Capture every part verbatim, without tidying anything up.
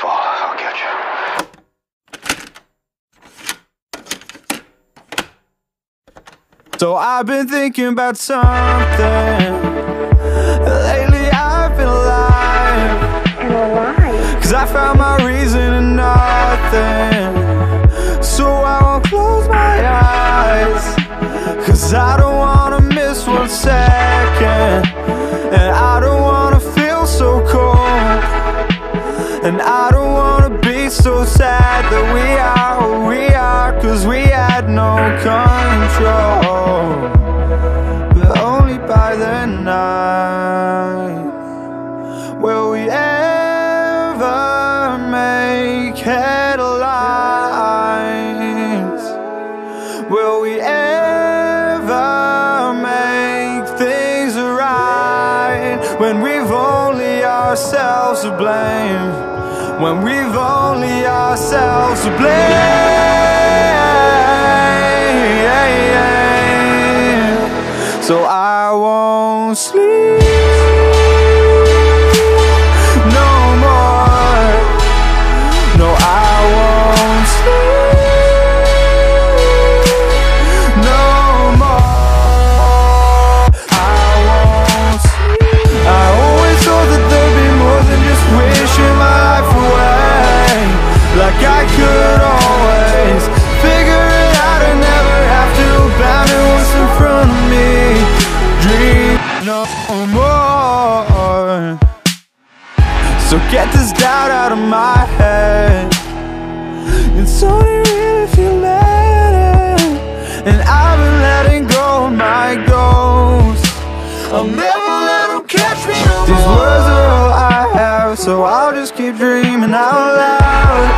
fall. I'll catch you. So I've been thinking about something. Lately I've been alive. And alive? Cause I found my reason in nothing. So I won't close my eyes. Cause I don't wanna miss one second. And I don't wanna feel so cold. And I don't wanna be so sad that we are who we are. Cause we had no control, but only by the night will we ever make headlines. Will we ever make things right when we've only ourselves to blame? When we've only ourselves to blame. So I won't sleep no more. No, I won't sleep no more. I won't sleep. I always thought that there'd be more than just wishing my life away. Like I could always figure it out and never have to bow to what's in front of me. Dream no more. So get this doubt out of my head. It's only real if you let it. And I've been letting go of my goals. I'll never let them catch me no more. These words are all I have, so I'll just keep dreaming out loud.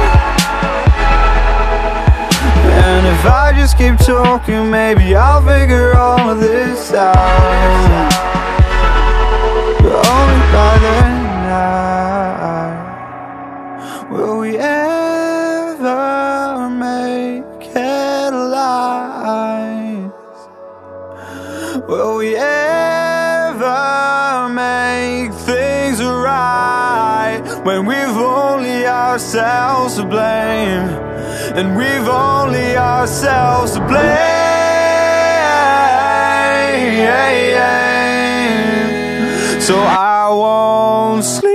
And if I just keep talking, maybe I'll figure all of this out. But only by the night will we ever make headlines. Will we ever make things right when we've only ourselves to blame? And we've only ourselves to blame. So I won't sleep.